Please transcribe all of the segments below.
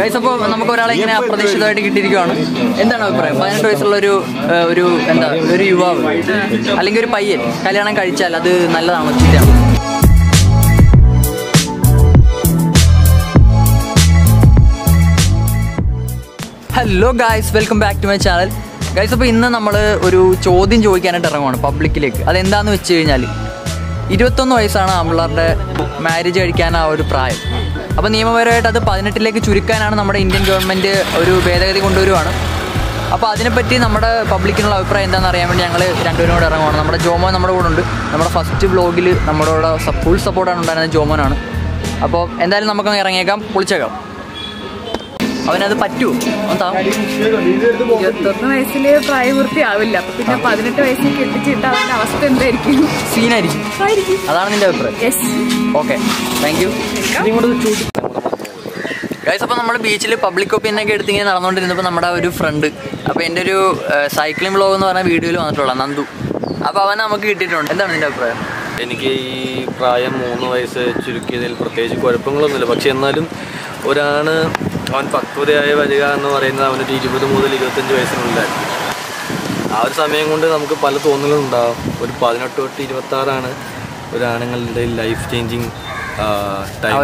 Guys, അപ്പോൾ നമുക്ക് ഒരാളെ ഇങ്ങനെ അപ്രതീക്ഷിതമായിട്ട് കിട്ടിയിരിക്കുകയാണ്. എന്താണ് അഭിപ്രായം? 18 വയസ്സുള്ള ഒരു എന്താ ഒരു യുവാവ് അല്ലെങ്കിൽ ഒരു പയ്യൻ കല്യാണം കഴിച്ചാൽ അത് നല്ലതാണോ ചീത്തയാണോ? Hello guys, welcome back to my channel. Guys, അപ്പോൾ ഇന്ന് നമ്മൾ ഒരു ചോദ്യം ചോദിക്കാനായിട്ട് ഇറങ്ങുവാണ് പബ്ലിക്കിലേക്ക്. അതെന്താണെന്ന് വെച്ച് കഴിഞ്ഞാൽ 21 വയസ്സാണ് ആമ്പിള്ളേരുടെ മാരേജ് കഴിക്കാൻ ആ ഒരു പ്രായം. അപ്പോൾ നിയമപരമായിട്ട് അത് 18ലേക്ക് ചുരുക്കാനാണ് നമ്മുടെ ഇന്ത്യൻ ഗവൺമെൻറ് ഒരു ഭേദഗതി കൊണ്ടുവരുവാണ്. അപ്പോൾ അതിനെപ്പറ്റി നമ്മുടെ പബ്ലിക്കിനുള്ള അഭിപ്രായം എന്താണെന്ന് അറിയാൻ വേണ്ടി ഞങ്ങൾ രണ്ടുപേരോട് ഇറങ്ങുവാണ്. നമ്മുടെ ജോമോൻ നമ്മുടെ കൂടെ ഉണ്ട്. നമ്മുടെ ഫസ്റ്റ് വ്ളോഗിൽ നമ്മളോട് ഫുൾ സപ്പോർട്ടാണ് ഉണ്ടായിരുന്നത്, ജോമോനാണ്. അപ്പോൾ എന്തായാലും നമുക്കങ്ങ് ഇറങ്ങിയേക്കാം, പൊളിച്ചേക്കാം. അവനത് പറ്റൂ. 21 വയസ്സിൽ പ്രായപൂർത്തി ആവില്ല, പിന്നെ 18 വയസ്സിൽ കെട്ടിച്ചിട്ട് അവന്റെ അവസ്ഥ എന്തായിരിക്കും? സീനായിരിക്കും. അതാണ് നിന്റെ അഭിപ്രായം? Okay, thank you. ഗൈസ്, അപ്പോൾ നമ്മൾ ബീച്ചിൽ പബ്ലിക് ഒപ്പീനിയനൊക്കെ എടുത്തിങ്ങനെ നടന്നുകൊണ്ടിരുന്നപ്പോൾ നമ്മുടെ ഒരു ഫ്രണ്ട്, അപ്പോൾ എൻ്റെ ഒരു സൈക്ലിംഗ് വ്ളോഗ് എന്ന് പറഞ്ഞ വീഡിയോയിൽ വന്നിട്ടുള്ള നന്ദു, അപ്പോൾ അവൻ നമുക്ക് കിട്ടിയിട്ടുണ്ട്. എന്താണ് നിന്റെ അഭിപ്രായം? എനിക്ക് ഈ പ്രായം 3 വയസ്സ് ചുരുക്കിയതിൽ പ്രത്യേകിച്ച് കുഴപ്പങ്ങളൊന്നുമില്ല. പക്ഷേ എന്നാലും ഒരാണ് അവൻ പക്വതയായി വരിക എന്ന് പറയുന്നത് അവനൊരു 20 മുതൽ 25 വയസ്സിനുള്ളിലായിരുന്നു. ആ ഒരു സമയം കൊണ്ട് നമുക്ക് പല തോന്നലുകളുണ്ടാകും. ഒരു 18 തൊട്ട് 26 ഒരാണുങ്ങളുടെ ലൈഫ് ചേഞ്ചിങ് ടൈം, ആ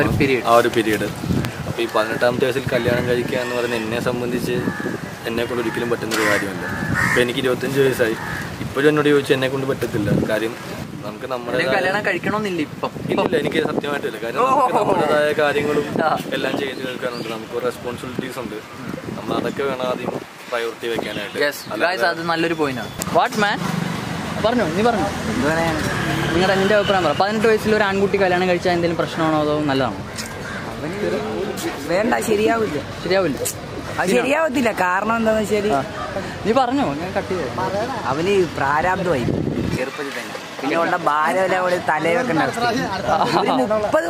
ഒരു പീരീഡ്. അപ്പോൾ ഈ 18-ാമത്തെ വയസ്സിൽ കല്യാണം കഴിക്കുക എന്ന് പറയുന്നത് എന്നെ സംബന്ധിച്ച് എന്നെക്കൊണ്ട് ഒരിക്കലും പറ്റുന്നൊരു കാര്യമല്ല. അപ്പോൾ എനിക്ക് 25 വയസ്സായി, ഇപ്പോഴും എന്നോട് ചോദിച്ചാൽ എന്നെക്കൊണ്ട് പറ്റത്തില്ല. കാര്യം നമുക്ക് നമ്മുടെ കല്യാണം കഴിക്കണമെന്നില്ല ഇപ്പം, ഇല്ല എനിക്ക് സത്യമായിട്ടില്ല. കാര്യം നമ്മുടേതായ കാര്യങ്ങളും എല്ലാം ചെയ്ത് കേൾക്കാനുണ്ട്, നമുക്ക് റെസ്പോൺസിബിലിറ്റീസ് ഉണ്ട്. നമ്മൾ അതൊക്കെ വേണം ആദ്യം പ്രയോറിറ്റി വെക്കാനായിട്ട്. അത് നല്ലൊരു പോയിന്റ് ആണ്. വാട്ട് മാൻ പറഞ്ഞു, നീ പറഞ്ഞു, നിങ്ങളുടെ എൻ്റെ അഭിപ്രായം പറ. 18 വയസ്സിൽ ഒരു ആൺകുട്ടി കല്യാണം കഴിച്ചാൽ എന്തെങ്കിലും പ്രശ്നമാണോ അതോ നല്ലതാണോ? വേണ്ട, ശരിയാവില്ല, ശരിയാവില്ല, ശരിയാവത്തില്ല. കാരണം എന്താണെന്ന് വെച്ചാൽ നീ പറഞ്ഞു കട്ട് ചെയ്ത് അവന് പ്രാരാബ്ധമായി ചെറുപ്പത്തിൽ തന്നെ. പിന്നെ ഉള്ള ഭാരവല തലയൊക്കെ നടത്തി 30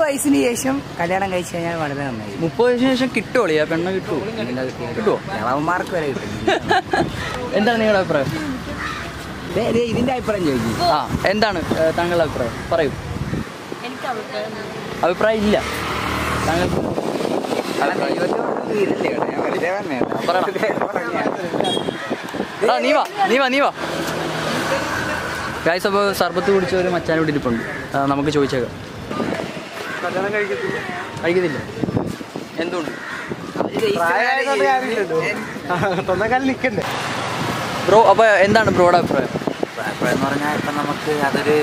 വയസ്സിന് ശേഷം കല്യാണം കഴിച്ചു കഴിഞ്ഞാൽ വളരെ നന്നായി. 30 വയസ്സിന് ശേഷം കിട്ടുമോളി? ആ പെണ്ണ കിട്ടുമോ? ഇളവന്മാർക്ക് വരെ കിട്ടും. എന്താണ് നിങ്ങളുടെ അഭിപ്രായം? ഇതിന്റെ അഭിപ്രായം ചോദിക്കും. ആ, എന്താണ് താങ്കളുടെ അഭിപ്രായം? പറയൂ. എനിക്ക് അഭിപ്രായം ഇല്ല. താങ്കൾക്ക് നീവാ. ഗൈസ്, അപ്പോൾ സർബത്ത് കുടിച്ച ഒരു മച്ചാൻ ഇവിടെ ഇരിപ്പുണ്ട്, നമുക്ക് ചോദിച്ചേക്കാം. കല്യാണം കഴിക്കത്തില്ല എന്തുകൊണ്ട്? ബ്രോ, അപ്പോൾ എന്താണ് ബ്രോയുടെ അഭിപ്രായം? അഭിപ്രായം എന്ന് പറഞ്ഞാൽ ഇപ്പം നമുക്ക് അതൊരു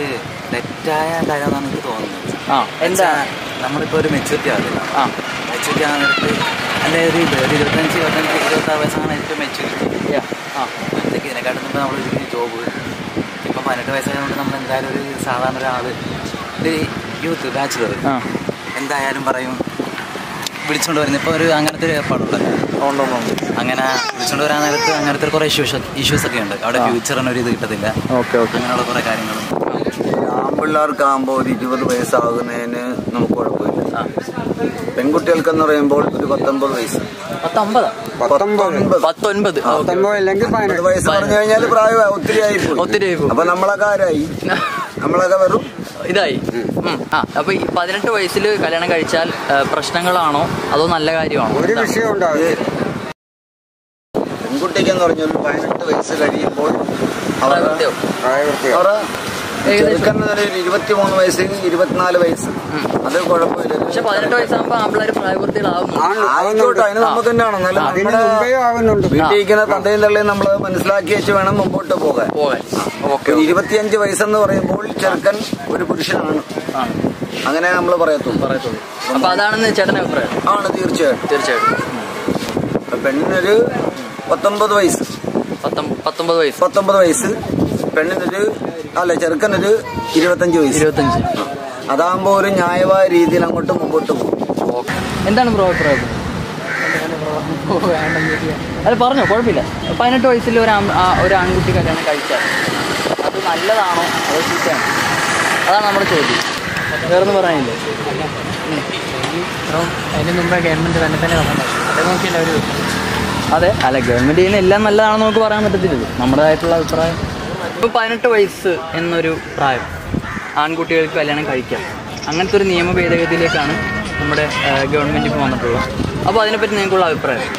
തെറ്റായ കാര്യമാണ് എനിക്ക് തോന്നുന്നത്. ആ, എന്താ നമ്മളിപ്പോൾ ഒരു മെച്യൂരിറ്റി ആവില്ല. ആ, മെച്യൂരിറ്റി ആകുന്നിടത്ത് അല്ലെ ഒരു 25-26 വയസ്സാണ് ഏറ്റവും മെച്യൂരിറ്റി. ആ, അപ്പോഴത്തേക്ക് ഇതിനെക്കാട്ടും മുമ്പ് നമ്മൾ ജോബ് 18 വയസ്സായതുകൊണ്ട് നമ്മൾ എന്തായാലും ഒരു സാധാരണ ഒരാൾ, ഒരു യൂത്ത് ബാച്ചിലർ എന്തായാലും പറയും വിളിച്ചുകൊണ്ട് വരുന്നത്. ഇപ്പോൾ ഒരു അങ്ങനത്തെ ഒരു ഏർപ്പാടുണ്ട്, അങ്ങനെ വിളിച്ചുകൊണ്ട് വരാൻ നേരത്ത് അങ്ങനത്തെ കുറേ ഇഷ്യൂസൊക്കെ ഉണ്ട്. അവിടെ ഫ്യൂച്ചറിനൊരു ഇത് കിട്ടത്തില്ല. അങ്ങനെയുള്ള കുറേ കാര്യങ്ങളും ആൺപിള്ളേർക്കാകുമ്പോൾ 20 വയസ്സാകുന്നതിന് നമുക്ക് കുഴപ്പമില്ല. പെൺകുട്ടികൾക്കെന്ന് പറയുമ്പോൾ ഒരു 19 വയസ്സ്, 19 അല്ലെങ്കിൽ 18 വയസ്സ് പറഞ്ഞു കഴിഞ്ഞാൽ പ്രായം ഒത്തിരി. അപ്പൊ നമ്മളൊക്കെ ആരായി? നമ്മളൊക്കെ വെറും ഇതായി. ആ, അപ്പൊ 18 വയസ്സിൽ കല്യാണം കഴിച്ചാൽ പ്രശ്നങ്ങളാണോ അതോ നല്ല കാര്യമാണോ? ഒരു വിഷയം ഉണ്ടാകും. പെൺകുട്ടിക്കെന്ന് പറഞ്ഞാൽ 18 വയസ്സ് കഴിയുമ്പോൾ അവരുടെ ചെറുക്കുന്നത് 23 വയസ്സിൽ 24 വയസ്സ്, അത് കുഴപ്പമില്ല. പക്ഷെ 18 വയസ്സാകുമ്പോ ആമ്പിള്ളേർ പ്രായപൂർത്തികളാവുന്നുണ്ട്. വീട്ടിലിരിക്കുന്ന തന്തയും തള്ളയും നമ്മൾ മനസ്സിലാക്കി വെച്ച് വേണം മുമ്പോട്ട് പോകാൻ. 25 വയസ്സെന്ന് പറയുമ്പോൾ ചെറുക്കൻ ഒരു പുരുഷനാണ്, അങ്ങനെ നമ്മൾ പറയത്തുള്ളൂ. അപ്പൊ അതാണെന്ന് ചേട്ടന്റെ അഭിപ്രായം? ആണ്, തീർച്ചയായിട്ടും, തീർച്ചയായിട്ടും. പെണ്ണിനൊരു 19 വയസ്സ്, പെണ്ണിനൊരു അല്ല ചെറുക്കനൊരു 25 വയസ്സ്, അതാകുമ്പോൾ ഒരു ന്യായമായ രീതിയിൽ അങ്ങോട്ട് മുമ്പോട്ട് പോകും. എന്താണ് ബ്രോ അഭിപ്രായം? അത് പറഞ്ഞോ, കുഴപ്പമില്ല. 18 വയസ്സിൽ ഒരു ആൺകുട്ടി കല്യാണം കഴിച്ചാൽ അത് നല്ലതാണോ അതോ ചീത്തയാണോ? അതാണ് നമ്മുടെ ചോദ്യം, വേറൊന്നും പറയാനില്ല. അതിന് മുമ്പേ ഗവൺമെൻറ് തന്നെ അത് നോക്കിയില്ല അവർ. അതെ, അല്ല ഗവൺമെൻറ് ചെയ്യുന്ന എല്ലാം നല്ലതാണെന്ന് നമുക്ക് പറയാൻ പറ്റത്തില്ല, നമ്മുടേതായിട്ടുള്ള അഭിപ്രായം. ഇപ്പോൾ 18 വയസ്സ് എന്നൊരു പ്രായം ആൺകുട്ടികൾക്ക് കല്യാണം കഴിക്കാം, അങ്ങനത്തെ ഒരു നിയമ ഭേദഗതിയിലേക്കാണ് നമ്മുടെ ഗവൺമെൻറ് ഇപ്പോൾ വന്നിട്ടുള്ളത്. അപ്പോൾ അതിനെപ്പറ്റി നിങ്ങൾക്കുള്ള അഭിപ്രായം?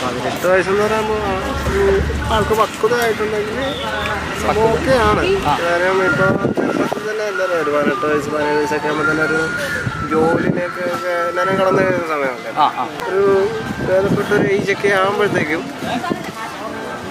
പതിനെട്ട് വയസ്സെന്ന് പറയുമ്പോൾ ആൾക്ക് പക്വതയായിട്ടുണ്ടെങ്കിൽ ഓക്കെയാണ്. കാരണം ഇപ്പോൾ ചെറുപ്പത്തിൽ തന്നെ എന്താ പറയുക, ഒരു 18 വയസ്സ് 17 വയസ്സൊക്കെ ആകുമ്പോൾ തന്നെ ഒരു ജോലിനെയൊക്കെ എല്ലാവരും കടന്നു കഴിയുന്ന സമയമല്ലേ. ഒരു ഭേദപ്പെട്ട ഒരു ഏജൊക്കെ ആകുമ്പോഴത്തേക്കും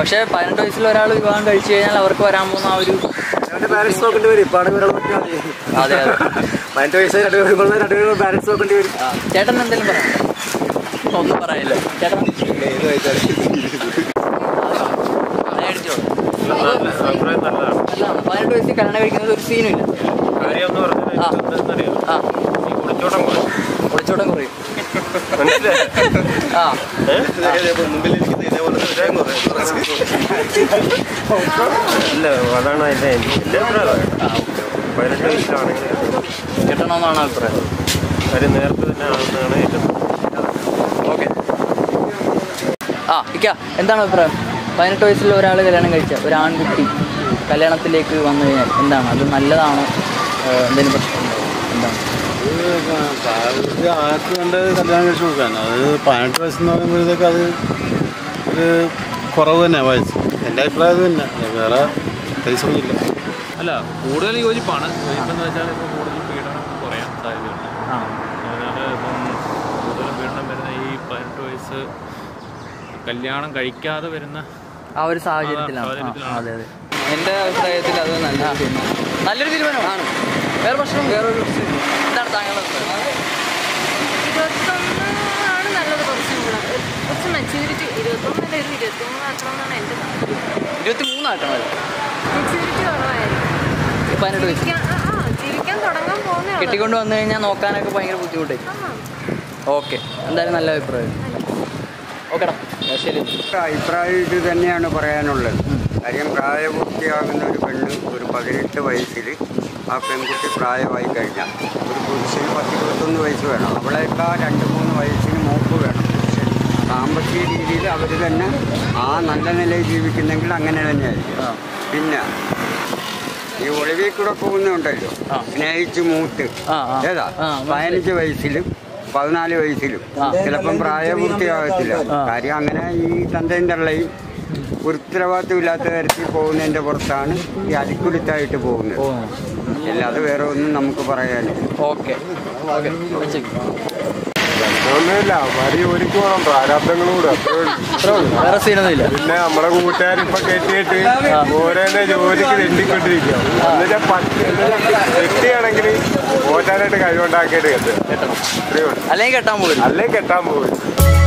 പക്ഷേ 18 വയസ്സിൽ ഒരാൾ വിവാഹം കഴിച്ചു കഴിഞ്ഞാൽ അവർക്ക് വരാൻ പോകുന്ന ആ ഒരു പാരൻസ് നോക്കേണ്ടി വരും. ഇപ്പം അതെ, 18 വയസ്സ് രണ്ടുപേരും പാരൻസ് നോക്കേണ്ടി വരും. ചേട്ടൻ എന്തെങ്കിലും പറയാനുണ്ടോ? ഒന്നും പറയില്ല. ചേട്ടൻ 18 വയസ്സിൽ കല്യാണം കഴിക്കുന്നത് ഒരു സീനും ഇല്ല. ഒളിച്ചോട്ടം കുറയും. അതാണ് എൻ്റെ അഭിപ്രായം. 18 വയസ്സിലാണെങ്കിൽ കിട്ടണമെന്നാണ് അഭിപ്രായം. അവർ നേരത്തെ തന്നെ ആണെന്നാണ് ഏറ്റവും. എന്താണ് അഭിപ്രായം? 18 വയസ്സിൽ ഒരാൾ കല്യാണം കഴിച്ച ഒരു ആൺകുട്ടി കല്യാണത്തിലേക്ക് വന്നു കഴിഞ്ഞാൽ എന്താണ് അത്? നല്ലതാണോ? എന്തെങ്കിലും പ്രശ്നമുണ്ടോ? എന്താണ് ആർക്ക് കണ്ട് കല്യാണം കഴിച്ചു കൊടുക്കാൻ? അത് 18 വയസ്സെന്ന് പറയുമ്പോഴത്തേക്ക് അത് ഒരു കുറവ് തന്നെ വയസ്സ്. എൻ്റെ അഭിപ്രായം തന്നെ, വേറെ പൈസയൊന്നുമില്ല. അല്ല, കൂടുതൽ യോജിപ്പാണ്. യോജിപ്പെന്ന് വെച്ചാൽ ഇപ്പോൾ കൂടുതൽ പീഡനം കുറയാൻ സാധ്യതയുണ്ട്. അതിനാൽ ഇപ്പം കൂടുതൽ പീഡനം വരുന്ന ഈ 18 വയസ്സ് കല്യാണം കഴിക്കാതെ വരുന്ന ആ ഒരു സാഹചര്യത്തിലാണ്. എൻ്റെ അഭിപ്രായത്തിൽ അത് നല്ലൊരു തീരുമാനമാണ്. വേറെ പ്രശ്നം വേറൊരു എന്താണ് താങ്കളുടെ ആണ് നല്ലത്? കുറച്ച് മെച്യൂരിറ്റി 23 ആക്കണമെന്നാണ് എൻ്റെ. 23 ആക്കണമല്ലോ? മെച്യൂരിറ്റി കുറവായിരുന്നു. ജീവിക്കാൻ തുടങ്ങാൻ പോകുന്ന കെട്ടിക്കൊണ്ട് വന്നു കഴിഞ്ഞാൽ നോക്കാനൊക്കെ ഭയങ്കര ബുദ്ധിമുട്ടായി. ഓക്കെ, എന്തായാലും നല്ല അഭിപ്രായം. ഓക്കെടാ, ശരി. അഭിപ്രായം ഇത് തന്നെയാണ് പറയാനുള്ളത്. കാര്യം പ്രായപൂർത്തിയാകുന്ന ഒരു പെണ്ണ് ഒരു 18 വയസ്സിൽ ആ പെൺകുട്ടി പ്രായമായി കഴിഞ്ഞാൽ ഒരു പുരുഷന് 10-21 വയസ്സ് വേണം. അവളേക്കാ 2-3 വയസ്സിന് മൂപ്പ് വേണം. സാമ്പത്തിക രീതിയിൽ അവർ തന്നെ ആ നല്ല നിലയിൽ ജീവിക്കുന്നെങ്കിൽ അങ്ങനെ തന്നെയായിരിക്കും. പിന്നെ ഈ ഒളിവിൽ കൂടെ പോകുന്നുണ്ടല്ലോ, സ്നേഹിച്ച് മൂത്ത് ഏതാ 15 വയസ്സിലും 14 വയസ്സിലും ചിലപ്പം പ്രായപൂർത്തിയാകത്തില്ല. കാര്യം അങ്ങനെ ഈ തന്തയും തള്ളയും ഉത്തരവാദിത്തമില്ലാത്ത തരത്തിൽ പോകുന്നതിൻ്റെ പുറത്താണ് ഈ അടിക്കുരുത്തായിട്ട് പോകുന്നത്. അല്ലാതെ വേറെ ഒന്നും നമുക്ക് പറയാനില്ല. ഓക്കെ, ഒന്നുമില്ല. അവര് ജോലിക്ക് പോകണം, പ്രാരാബ്ദങ്ങളും കൂടെ ഇല്ല. പിന്നെ നമ്മുടെ കൂട്ടുകാർ ഇപ്പൊ കെട്ടിയിട്ട് ഓരോന്നെ ജോലിക്ക് തെണ്ടിക്കൊണ്ടിരിക്കുക. എന്നുവെച്ചാൽ കെട്ടിയാണെങ്കിൽ ഓറ്റാനായിട്ട് കഴിവുണ്ടാക്കിയിട്ട് കെട്ടുക, അല്ലെങ്കിൽ കെട്ടാൻ പോകും.